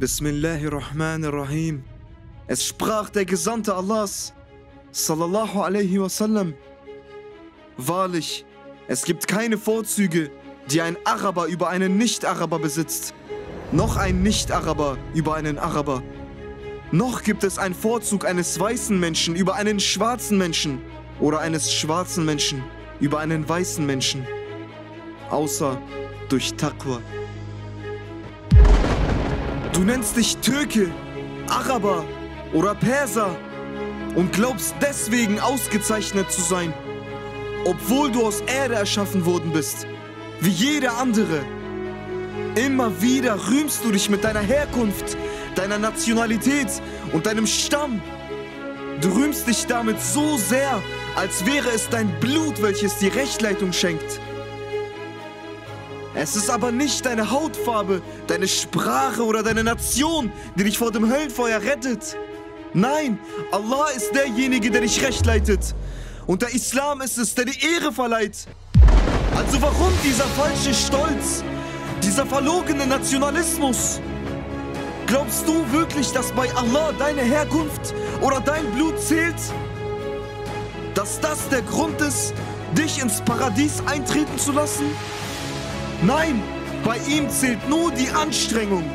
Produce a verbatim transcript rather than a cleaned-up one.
Bismillahirrahmanirrahim. Es sprach der Gesandte Allahs, sallallahu alaihi wasallam: Wahrlich, es gibt keine Vorzüge, die ein Araber über einen Nicht-Araber besitzt, noch ein Nicht-Araber über einen Araber. Noch gibt es einen Vorzug eines weißen Menschen über einen schwarzen Menschen oder eines schwarzen Menschen über einen weißen Menschen, außer durch Taqwa. Du nennst dich Türke, Araber oder Perser und glaubst deswegen ausgezeichnet zu sein, obwohl du aus Erde erschaffen worden bist, wie jeder andere. Immer wieder rühmst du dich mit deiner Herkunft, deiner Nationalität und deinem Stamm. Du rühmst dich damit so sehr, als wäre es dein Blut, welches die Rechtleitung schenkt. Es ist aber nicht deine Hautfarbe, deine Sprache oder deine Nation, die dich vor dem Höllenfeuer rettet. Nein, Allah ist derjenige, der dich rechtleitet. Und der Islam ist es, der die Ehre verleiht. Also warum dieser falsche Stolz, dieser verlogene Nationalismus? Glaubst du wirklich, dass bei Allah deine Herkunft oder dein Blut zählt? Dass das der Grund ist, dich ins Paradies eintreten zu lassen? Nein, bei ihm zählt nur die Anstrengung.